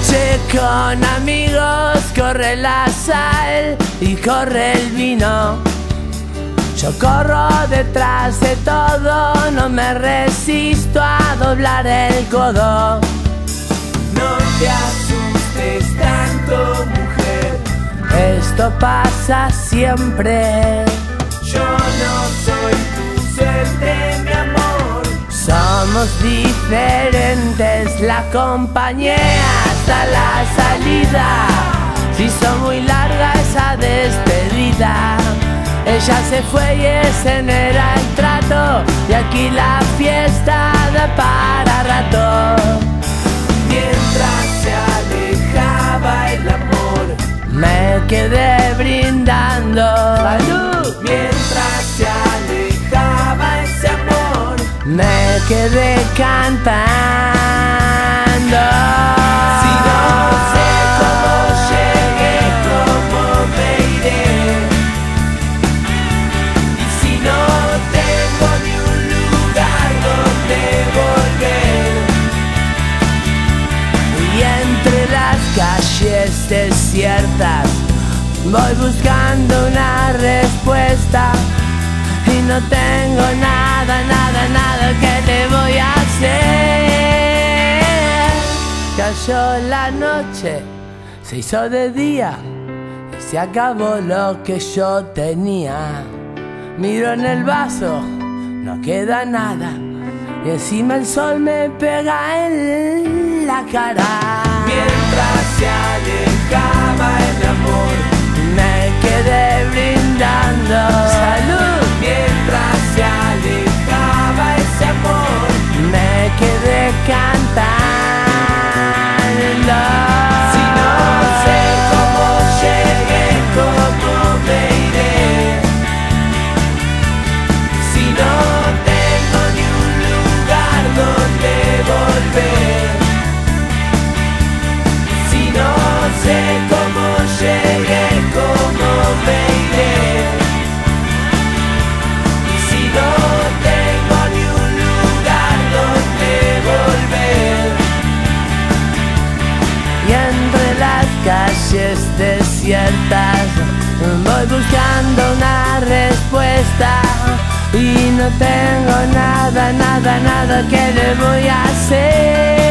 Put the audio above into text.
noche con amigos, corre la sal y corre el vino. Yo corro detrás de todo, no me resisto a doblar el codo. No te asustes tanto, mujer, esto pasa siempre. Yo no soy tu suerte, mi amor. Somos diferentes, la acompañé hasta la salida. Se hizo muy larga esa despedida. Ella se fue y ese no era el trato, y aquí la fiesta da para rato. Mientras se alejaba el amor, me quedé brindando. ¡Salud! Mientras se alejaba ese amor, me quedé cantando. Calles desiertas, voy buscando una respuesta y no tengo nada, nada, nada que te voy a hacer. Cayó la noche, se hizo de día y se acabó lo que yo tenía. Miro en el vaso, no queda nada y encima el sol me pega en la cara. Mientras se alejaba el amor, me quedé brindando. ¡Salud! Mientras se alejaba ese amor, me quedé cantando. Si no sé cómo llegué, cómo me iré. Si no tengo ni un lugar donde volver. No sé cómo llegué, cómo me iré. Y si no tengo ni un lugar donde volver. Y entre las calles desiertas voy buscando una respuesta y no tengo nada, nada, nada que le voy a hacer.